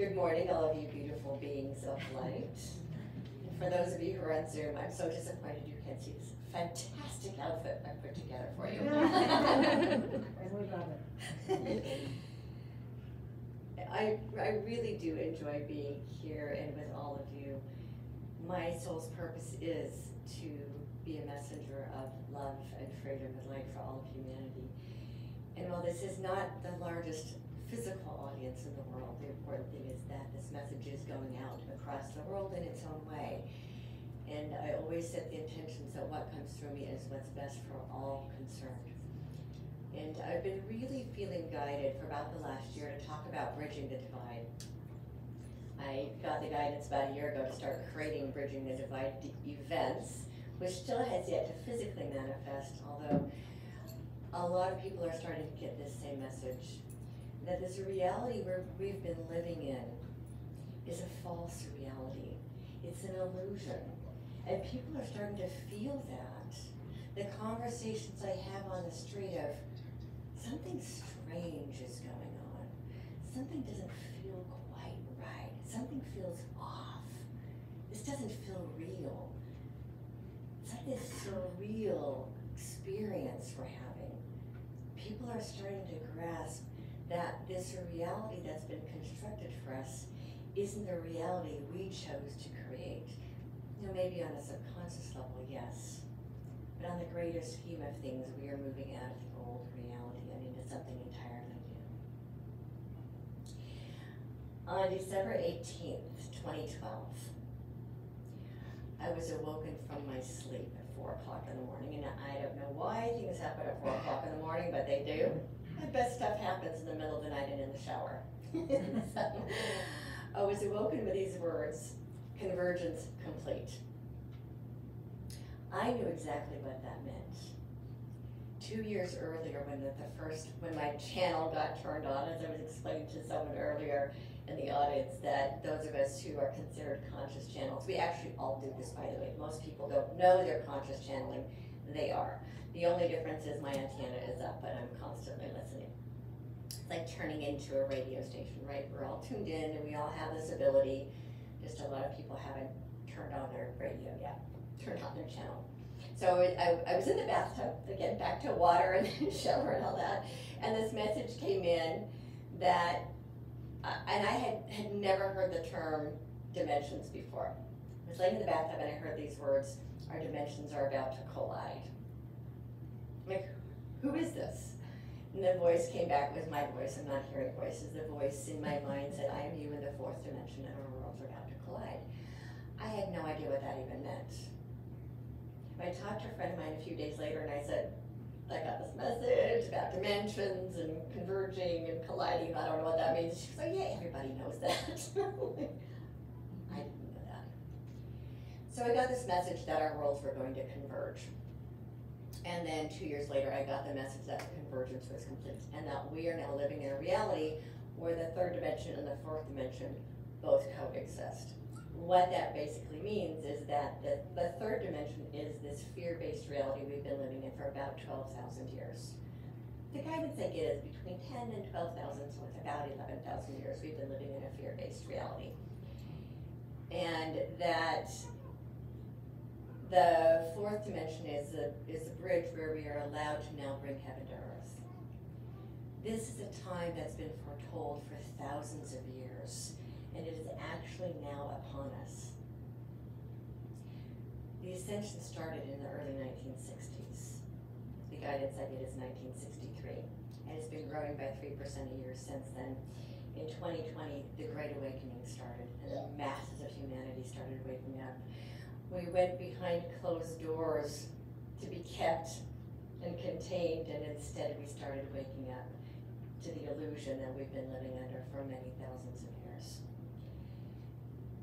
Good morning, all of you beautiful beings of light. And for those of you who are on Zoom, I'm so disappointed you can't see this fantastic outfit I put together for you. I really do enjoy being here and with all of you. My soul's purpose is to be a messenger of love and freedom and light for all of humanity. And while this is not the largest physical audience in the world, the important thing is that this message is going out across the world in its own way. And I always set the intentions that what comes through me is what's best for all concerned. And I've been really feeling guided for about the last year to talk about bridging the divide. I got the guidance about a year ago to start creating Bridging the Divide events, which still has yet to physically manifest, although a lot of people are starting to get this same message, that this reality we've been living in is a false reality. It's an illusion. And people are starting to feel that. The conversations I have on the street of something strange is going on. Something doesn't feel quite right. Something feels off. This doesn't feel real. It's like this surreal experience we're having. People are starting to grasp that this reality that's been constructed for us isn't the reality we chose to create. You know, maybe on a subconscious level, yes. But on the greater scheme of things, we are moving out of the old reality and into something entirely new. On December 18th, 2012, I was awoken from my sleep at 4 o'clock in the morning, and I don't know why things happen at 4 o'clock in the morning, but they do. My best stuff happens in the middle of the night and in the shower. So, I was awoken with these words, "Convergence complete." I knew exactly what that meant. 2 years earlier, when when my channel got turned on, as I was explaining to someone earlier in the audience, that those of us who are considered conscious channels, we actually all do this, by the way. Most people don't know they're conscious channeling. They are. The only difference is my antenna is up, but I'm constantly listening. It's like turning into a radio station, right? We're all tuned in and we all have this ability. Just a lot of people haven't turned on their radio yet. Turned on their channel. So I was in the bathtub, again, back to water and shower and all that, and this message came in that, and I had never heard the term dimensions before. I was laying in the bathtub and I heard these words, "Our dimensions are about to collide." I'm like, who is this? And the voice came back with my voice. I'm not hearing voices. The voice in my mind said, "I am you in the fourth dimension and our worlds are about to collide." I had no idea what that even meant. I talked to a friend of mine a few days later and I said, I got this message about dimensions and converging and colliding. I don't know what that means. She was like, yeah, everybody knows that. I didn't know that. So I got this message that our worlds were going to converge. And then 2 years later, I got the message that the convergence was complete and that we are now living in a reality where the third dimension and the fourth dimension both coexist. What that basically means is that the third dimension is this fear-based reality we've been living in for about 12,000 years. The guidance I get is between 10 and 12,000, so it's about 11,000 years we've been living in a fear-based reality. And that the fourth dimension is the bridge where we are allowed to now bring heaven to earth. This is a time that's been foretold for thousands of years. And it is actually now upon us. The ascension started in the early 1960s. The guidance I get is 1963, and it's been growing by 3% a year since then. In 2020, the Great Awakening started, and the masses of humanity started waking up. We went behind closed doors to be kept and contained, and instead we started waking up to the illusion that we've been living under for many thousands of years.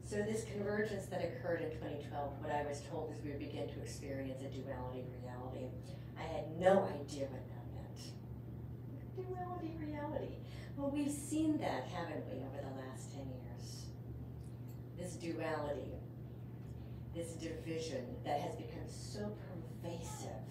So this convergence that occurred in 2012, what I was told is we would begin to experience a duality reality. I had no idea what that meant. Duality reality. Well, we've seen that, haven't we, over the last 10 years? This duality, this division that has become so pervasive.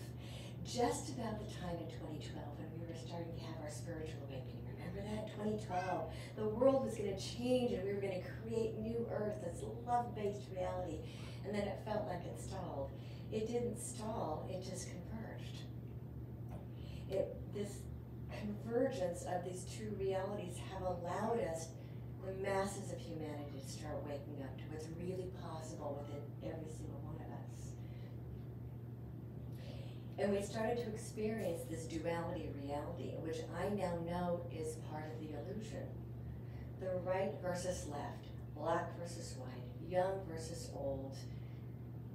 Just about the time in 2012 when we were starting to have our spiritual awakening, Remember that? 2012. The world was going to change and we were going to create new earth, this love-based reality. And then it felt like it stalled. It didn't stall, it just converged. This convergence of these two realities have allowed us, the masses of humanity, to start waking up to what's really possible within every single one of us. And we started to experience this duality reality, which I now know is part of the illusion. The right versus left, black versus white, young versus old,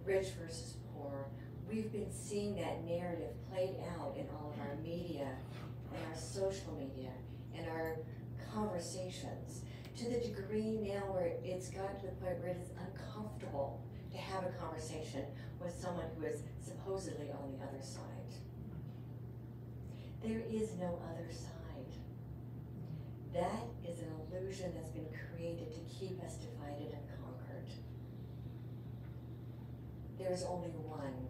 rich versus poor. We've been seeing that narrative played out in all of our media, and our social media, and our conversations, to the degree now where it's gotten to the point where it is uncomfortable to have a conversation with someone who is supposedly on the other side. There is no other side. That is an illusion that's been created to keep us divided and conquered. There is only one,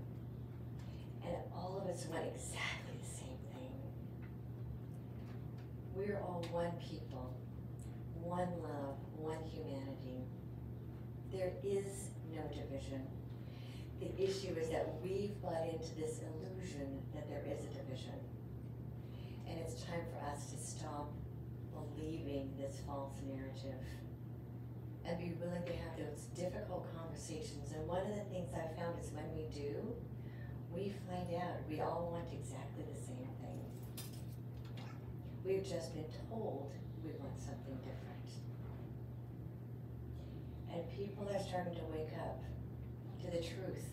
and all of us want exactly the same thing. We're all one people, one love, one humanity. There is no division. The issue is that we've bought into this illusion that there is a division. And it's time for us to stop believing this false narrative and be willing to have those difficult conversations. And one of the things I've found is when we do, we find out we all want exactly the same thing. We've just been told we want something different. And people are starting to wake up to the truth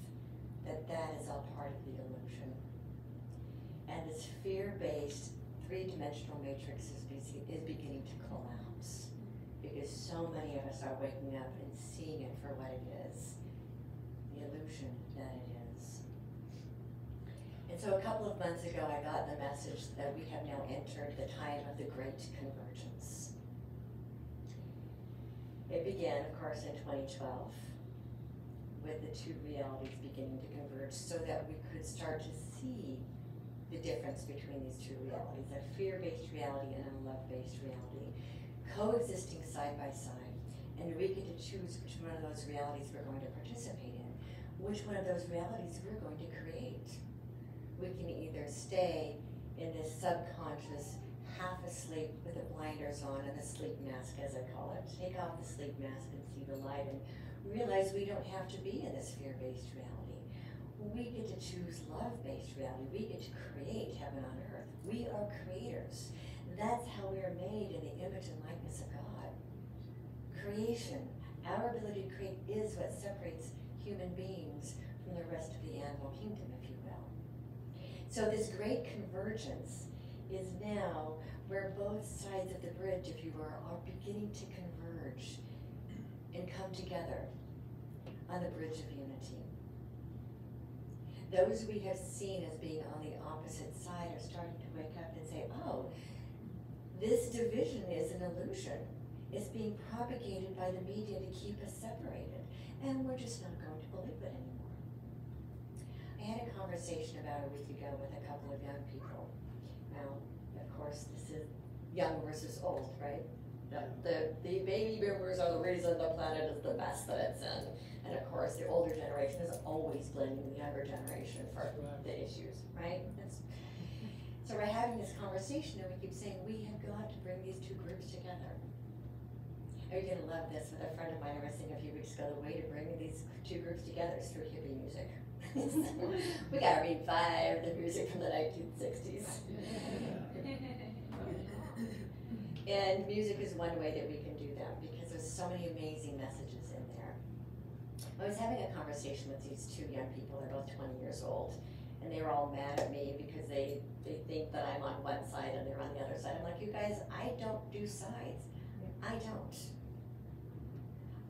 that that is all part of the illusion. And this fear-based three-dimensional matrix is beginning to collapse, because so many of us are waking up and seeing it for what it is, the illusion that it is. And so a couple of months ago, I got the message that we have now entered the time of the Great Convergence. It began, of course, in 2012, with the two realities beginning to converge so that we could start to see the difference between these two realities, a fear-based reality and a love-based reality, coexisting side by side, and we get to choose which one of those realities we're going to participate in, which one of those realities we're going to create. We can either stay in this subconscious, half asleep with the blinders on and the sleep mask, as I call it, take off the sleep mask and see the light and realize we don't have to be in this fear-based reality. We get to choose love-based reality. We get to create heaven on earth. We are creators. That's how we are made, in the image and likeness of God. Creation, our ability to create, is what separates human beings from the rest of the animal kingdom, if you will. So this great convergence is now where both sides of the bridge, if you will, are beginning to converge and come together on the bridge of unity. Those we have seen as being on the opposite side are starting to wake up and say, oh, this division is an illusion. It's being propagated by the media to keep us separated, and we're just not going to believe it anymore. I had a conversation about a week ago with a couple of young people. Now, of course, this is young versus old, right? The baby boomers are the reason the planet is the mess that it's in. And of course, the older generation is always blaming the younger generation for the issues, right? So we're having this conversation and we keep saying, we have got to bring these two groups together. Are you going to love this? With a friend of mine, I was saying a few weeks ago, the way to bring these two groups together is through hippie music. We got to revive the music from the 1960s. And music is one way that we can do that, because there's so many amazing messages in there. I was having a conversation with these two young people, they're both 20 years old. And they were all mad at me because they think that I'm on one side and they're on the other side. I'm like, you guys, I don't do sides. I don't.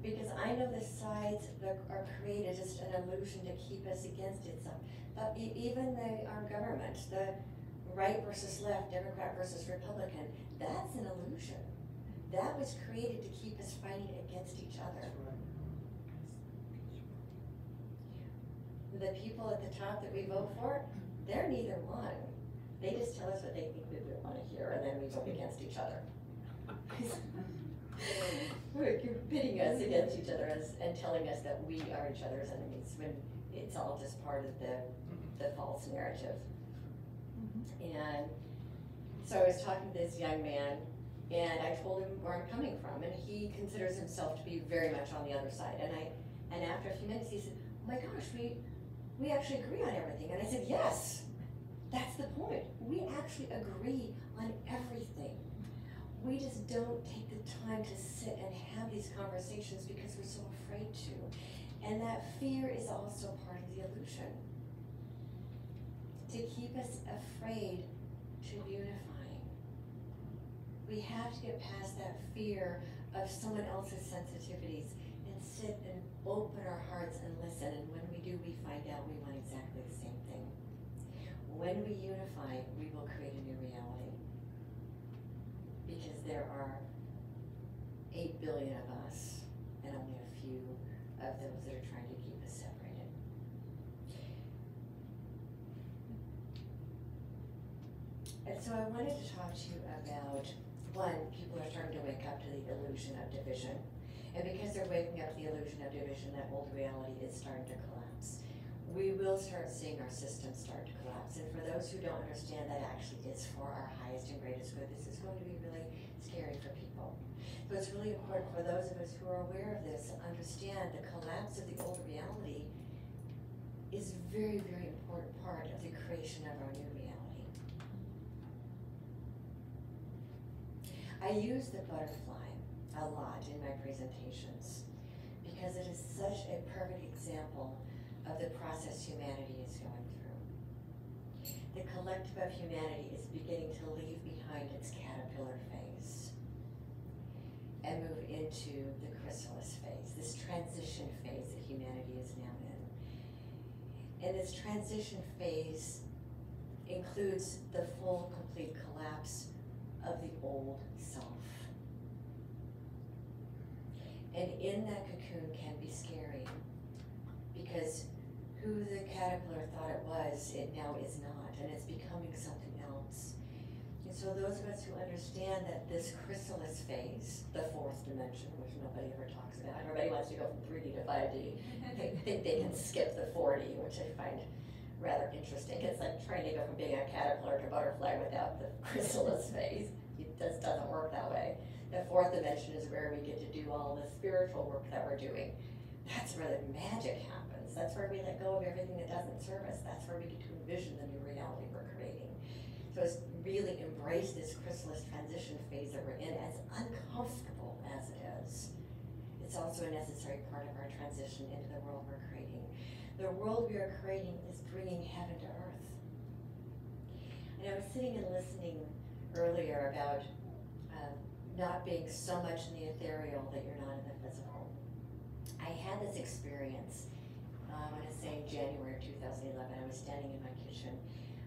Because I know the sides that are created just an illusion to keep us against itself. But even our government, the right versus left, Democrat versus Republican, that's an illusion. That was created to keep us fighting against each other. The people at the top that we vote for, they're neither one. They just tell us what they think we want to hear, and then we go against each other. You're pitting us against each other and telling us that we are each other's enemies when it's all just part of the false narrative. Mm-hmm. And so I was talking to this young man, and I told him where I'm coming from, and he considers himself to be very much on the other side. And after a few minutes, he said, "Oh my gosh, we actually agree on everything." And I said, "Yes, that's the point. We actually agree on everything. We just don't take the time to sit and have these conversations because we're so afraid to." And that fear is also part of the illusion, to keep us afraid to unifying. We have to get past that fear of someone else's sensitivities and sit and open our hearts and listen. And when we do, we find out we want exactly the same thing. When we unify, we will create a new reality. Because there are 8 billion of us, and only a few of those that are trying to keep us separated. And so I wanted to talk to you about, one, people are starting to wake up to the illusion of division. And because they're waking up to the illusion of division, that old reality is starting to collapse. We will start seeing our system start to collapse. And for those who don't understand, that actually is for our highest and greatest good. This is going to be really scary for people. So it's really important for those of us who are aware of this to understand the collapse of the old reality is a very, very important part of the creation of our new reality. I use the butterfly a lot in my presentations because it is such a perfect example of the process humanity is going through. The collective of humanity is beginning to leave behind its caterpillar phase and move into the chrysalis phase, this transition phase that humanity is now in. And this transition phase includes the full, complete collapse of the old self. And in that cocoon can be scary, because who the caterpillar thought it was, it now is not, and it's becoming something else. And so those of us who understand that this chrysalis phase, the 4th dimension, which nobody ever talks about, everybody wants to go from 3D to 5D, they think they can skip the 4D, which I find rather interesting. It's like trying to go from being a caterpillar to butterfly without the chrysalis phase. It just doesn't work that way. The 4th dimension is where we get to do all the spiritual work that we're doing. That's where the magic happens. That's where we let go of everything that doesn't serve us. That's where we get to envision the new reality we're creating. So it's really embrace this chrysalis transition phase that we're in, as uncomfortable as it is. It's also a necessary part of our transition into the world we're creating. The world we are creating is bringing heaven to earth. And I was sitting and listening earlier about not being so much in the ethereal that you're not in the physical. I had this experience, I want to say in January 2011, I was standing in my kitchen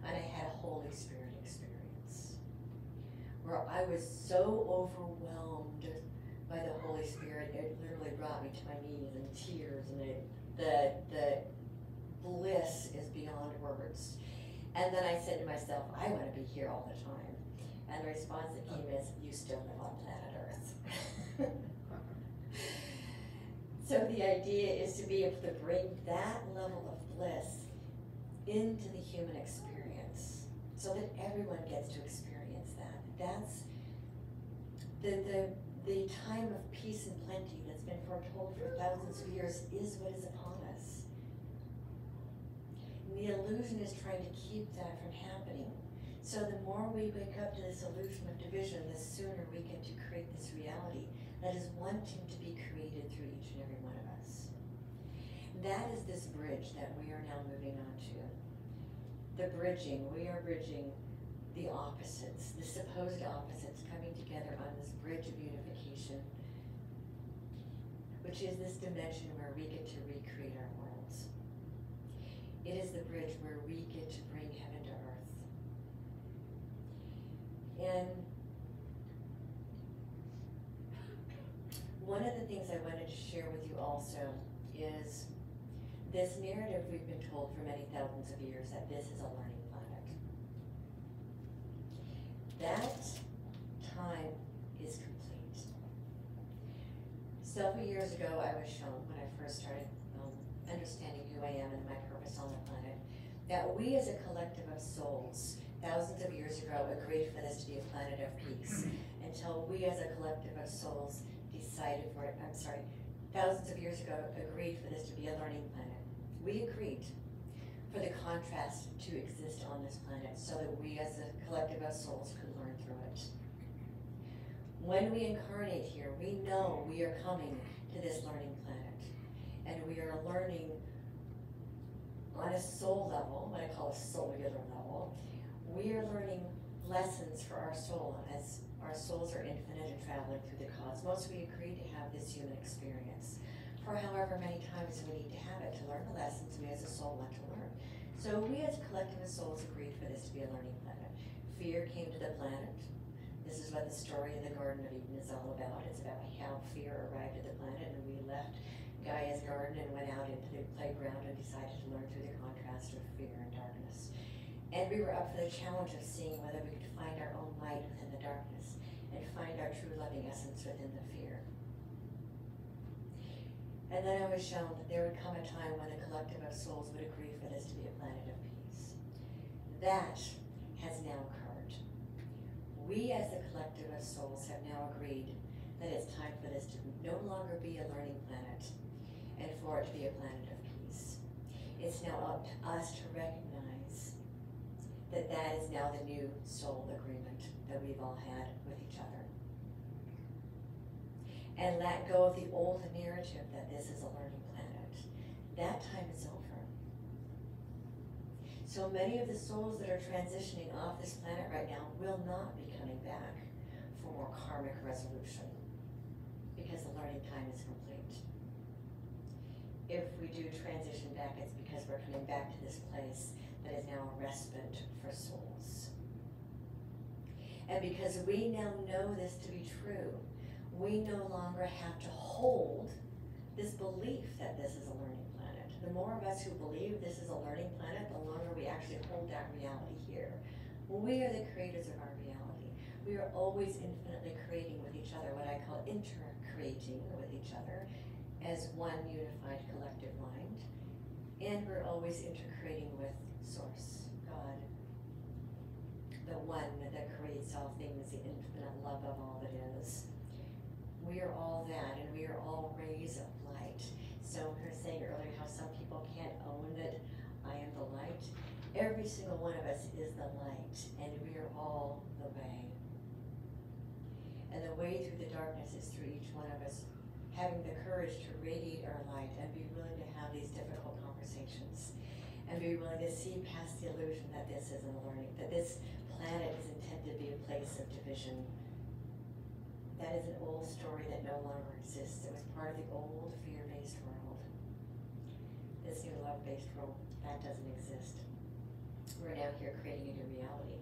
and I had a Holy Spirit experience where I was so overwhelmed by the Holy Spirit, it literally brought me to my knees in tears, and the bliss is beyond words. And then I said to myself, I want to be here all the time. And the response that came is, you still live on planet Earth. So the idea is to be able to bring that level of bliss into the human experience so that everyone gets to experience that. That's the time of peace and plenty that's been foretold for thousands of years is what is upon us. And the illusion is trying to keep that from happening. So the more we wake up to this illusion of division, the sooner we get to create this reality that is wanting to be created through each and every one of us. That is this bridge that we are now moving on to. The bridging, we are bridging the opposites, the supposed opposites coming together on this bridge of unification, which is this dimension where we get to recreate our worlds. It is the bridge where we get to bring heaven to earth. And one of the things I wanted to share with you also is this narrative we've been told for many thousands of years that this is a learning planet. That time is complete. Several years ago, I was shown, when I first started understanding who I am and my purpose on the planet, that we as a collective of souls, thousands of years ago, agreed for this to be a planet of peace, until we as a collective of souls decided for it, I'm sorry, thousands of years ago, agreed for this to be a learning planet. We agreed for the contrast to exist on this planet so that we as a collective of souls could learn through it. When we incarnate here, we know we are coming to this learning planet, and we are learning on a soul level, what I call a cellular level. We are learning lessons for our soul as our souls are infinite and traveling through the cosmos. We agree to have this human experience for however many times we need to have it to learn the lessons we as a soul want to learn. So we as a collective of souls agreed for this to be a learning planet. Fear came to the planet. This is what the story in the Garden of Eden is all about. It's about how fear arrived at the planet, and we left Gaia's garden and went out into the playground and decided to learn through the contrast of fear and darkness. And we were up for the challenge of seeing whether we could find our own light within the darkness and find our true loving essence within the fear. And then I was shown that there would come a time when the collective of souls would agree for this to be a planet of peace. That has now occurred. We as a collective of souls have now agreed that it's time for this to no longer be a learning planet, and for it to be a planet of peace. It's now up to us to recognize that that is now the new soul agreement that we've all had with each other. And let go of the old narrative that this is a learning planet. That time is over. So many of the souls that are transitioning off this planet right now will not be coming back for more karmic resolution, because the learning time is complete. If we do transition back, it's because we're coming back to this place that is now a respite for souls. And because we now know this to be true, we no longer have to hold this belief that this is a learning planet. The more of us who believe this is a learning planet, the longer we actually hold that reality here. We are the creators of our reality. We are always infinitely creating with each other, what I call inter-creating with each other, as one unified collective mind. And we're always intercreating with Source, God, the one that creates all things, the infinite love of all that is. We are all that, and we are all rays of light. So we were saying earlier how some people can't own that I am the light. Every single one of us is the light, and we are all the way. And the way through the darkness is through each one of us having the courage to radiate our light and be willing to have these difficult conversations and be willing to see past the illusion that this isn't a learning, that this planet is intended to be a place of division. That is an old story that no longer exists. It was part of the old fear-based world. This new love-based world, that doesn't exist. We're now here creating a new reality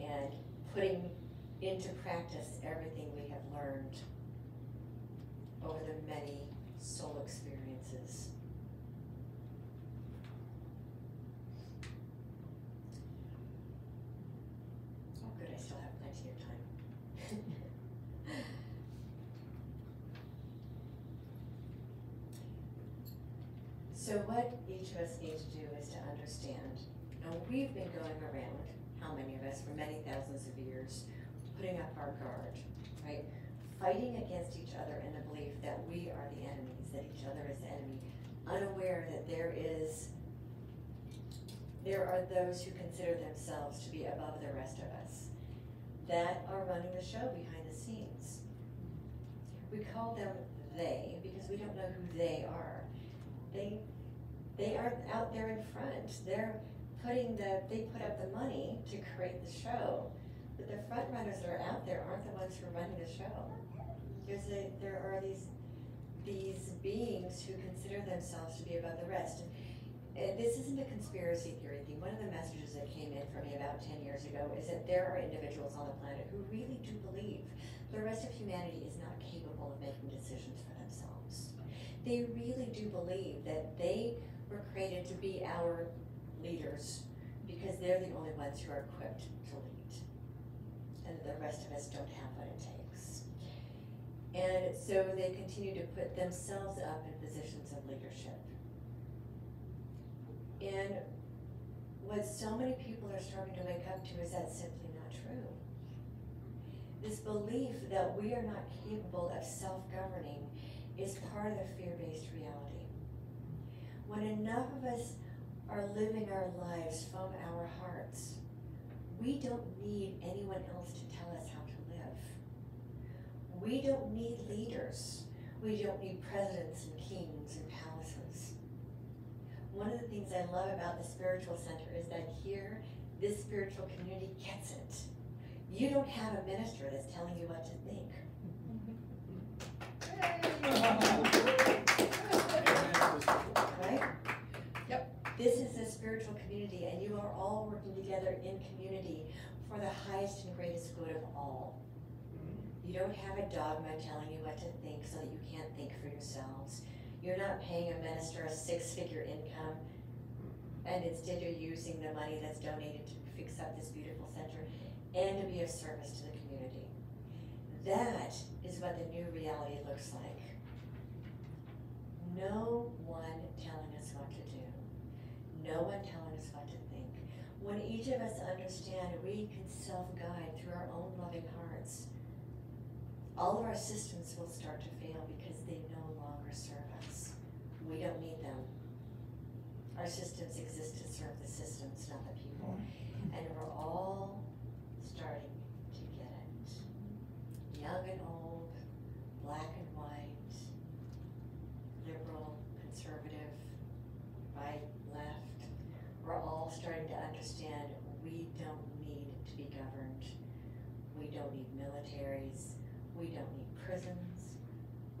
and putting into practice everything we have learned over the many soul experiences. Oh good, I still have plenty of time. So what each of us needs to do is to understand. Now we've been going around, how many of us, for many thousands of years, putting up our guard, right? Fighting against each other in the belief that we are the enemies, that each other is the enemy, unaware that there are those who consider themselves to be above the rest of us, that are running the show behind the scenes. We call them they, because we don't know who they are. They aren't out there in front. They put up the money to create the show. But the front runners that are out there aren't the ones who are running the show. There are these beings who consider themselves to be above the rest. And this isn't a conspiracy theory thing. One of the messages that came in for me about 10 years ago is that there are individuals on the planet who really do believe the rest of humanity is not capable of making decisions for themselves. They really do believe that they were created to be our leaders because they're the only ones who are equipped to lead. and the rest of us don't have what it takes. And so they continue to put themselves up in positions of leadership. And what so many people are starting to wake up to is that's simply not true. This belief that we are not capable of self-governing is part of the fear-based reality. When enough of us are living our lives from our hearts, we don't need anyone else to tell us how to live. We don't need leaders. We don't need presidents and kings and palaces. One of the things I love about the Spiritual Center is that here, this spiritual community gets it. You don't have a minister that's telling you what to think. Right? Yep. This is a spiritual community, and you are all working together in community for the highest and greatest good of all. You don't have a dogma telling you what to think so that you can't think for yourselves. You're not paying a minister a six-figure income, and instead you're using the money that's donated to fix up this beautiful center and to be of service to the community. That is what the new reality looks like. No one telling us what to do. No one telling us what to think. When each of us understand, we can self-guide through our own loving hearts. All of our systems will start to fail because they no longer serve us. We don't need them. Our systems exist to serve the systems, not the people. And we're all starting to get it. Young and old, black and white, liberal, conservative, right, left. We're all starting to understand we don't need to be governed. We don't need militaries. We don't need prisons.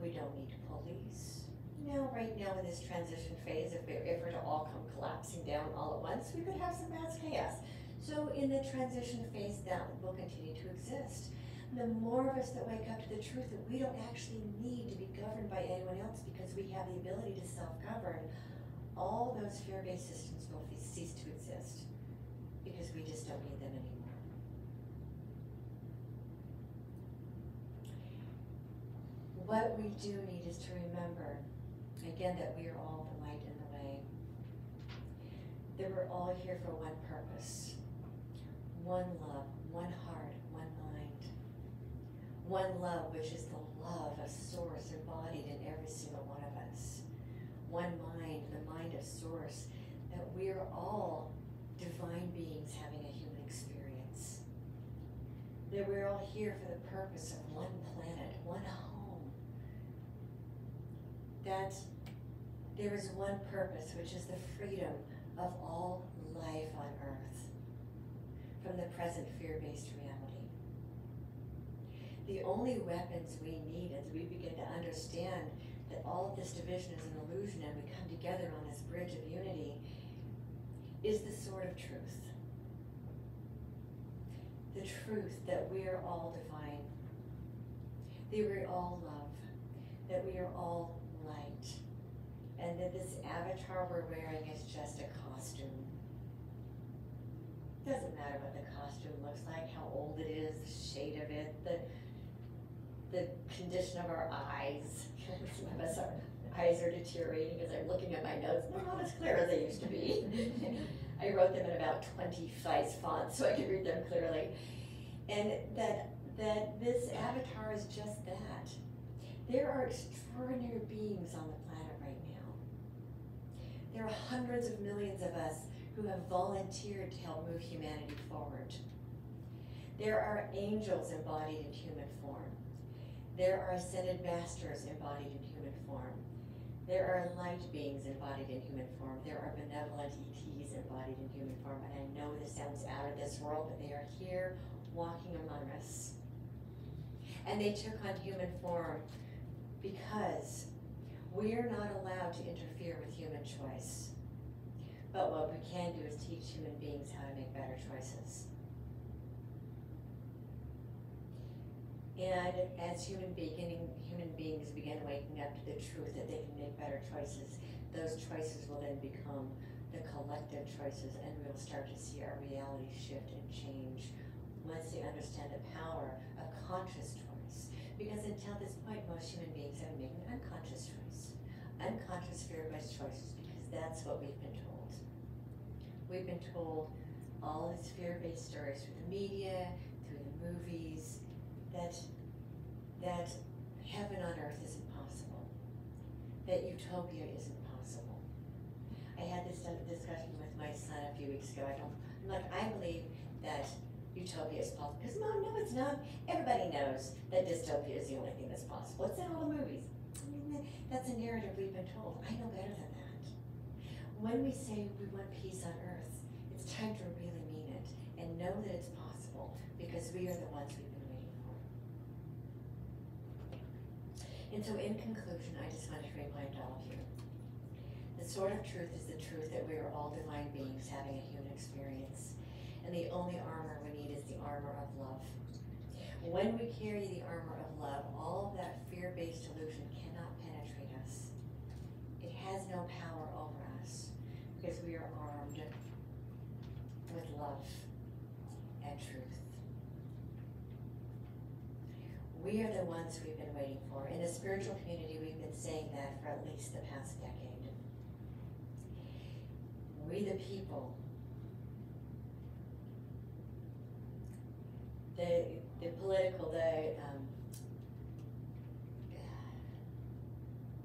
We don't need police. You know, right now in this transition phase, if we're to all come collapsing down all at once, we could have some mass chaos. So in the transition phase, that will continue to exist. The more of us that wake up to the truth that we don't actually need to be governed by anyone else because we have the ability to self-govern, all those fear-based systems will cease to exist because we just don't need them anymore. What we do need is to remember, again, that we are all the light in the way. That we're all here for one purpose, one love, one heart, one mind. One love, which is the love of Source embodied in every single one of us. One mind, the mind of Source, that we are all divine beings having a human experience. That we're all here for the purpose of one planet, one home. That there is one purpose, which is the freedom of all life on earth from the present fear-based reality. The only weapons we need as we begin to understand that all of this division is an illusion and we come together on this bridge of unity is the sword of truth. The truth that we are all divine, that we are all love, that we are all light, and that this avatar we're wearing is just a costume. It doesn't matter what the costume looks like, how old it is, the shade of it, the condition of our eyes. Some of us, our eyes are deteriorating as I'm looking at my notes. They're not as clear as they used to be. I wrote them in about 25 fonts so I could read them clearly. And that this avatar is just that. There are extraordinary beings on the planet right now. There are hundreds of millions of us who have volunteered to help move humanity forward. There are angels embodied in human form. There are ascended masters embodied in human form. There are light beings embodied in human form. There are benevolent ETs embodied in human form. And I know this sounds out of this world, but they are here walking among us. And they took on human form because we are not allowed to interfere with human choice. But what we can do is teach human beings how to make better choices. And as human beings begin waking up to the truth that they can make better choices, those choices will then become the collective choices, and we'll start to see our reality shift and change once you understand the power of conscious choice. Because until this point, most human beings have made an unconscious choice. Unconscious fear-based choices, because that's what we've been told. We've been told all these fear-based stories through the media, through the movies, that heaven on earth is impossible, that utopia is impossible. I had this discussion with my son a few weeks ago. I believe that utopia is possible. Because Mom, no, it's not. Everybody knows that dystopia is the only thing that's possible. It's in all the movies. I mean, that's a narrative we've been told. I know better than that. When we say we want peace on earth, it's time to really mean it and know that it's possible, because we are the ones we've been waiting for. And so in conclusion, I just want to remind all of you, the sword of truth is the truth that we are all divine beings having a human experience. And the only armor we need is the armor of love. When we carry the armor of love, all of that fear-based delusion cannot penetrate us. It has no power over us, because we are armed with love and truth. We are the ones we've been waiting for. In the spiritual community, we've been saying that for at least the past decade. We the people, the political,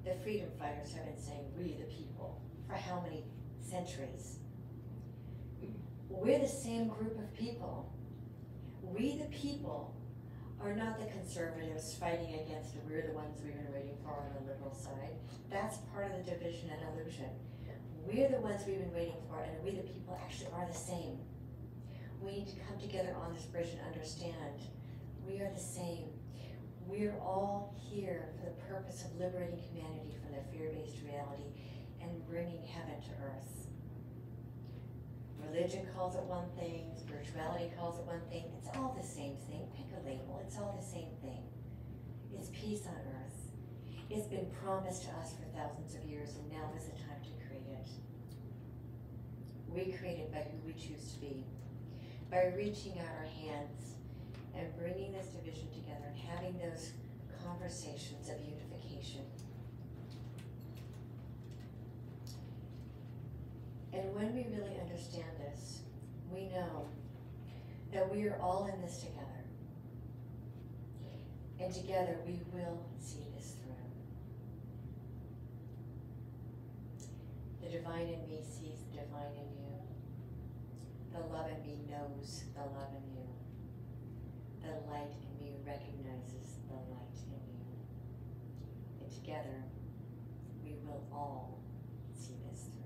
the freedom fighters have been saying we the people for how many centuries? We're the same group of people. We the people are not the conservatives fighting against it. We're the ones we've been waiting for on the liberal side. That's part of the division and illusion. We're the ones we've been waiting for, and we the people actually are the same. We need to come together on this bridge and understand we are the same. We're all here for the purpose of liberating humanity from the fear-based reality and bringing heaven to earth. Religion calls it one thing, spirituality calls it one thing. It's all the same thing. Pick a label. It's all the same thing. It's peace on earth. It's been promised to us for thousands of years, and now is the time to create it. We create it by who we choose to be, by reaching out our hands and bringing this division together and having those conversations of unification. And when we really understand this, we know that we are all in this together. And together we will see this through. The divine in me sees the divine in you. The love in me knows the love in you. The light in me recognizes the light in you. And together we will all see this through.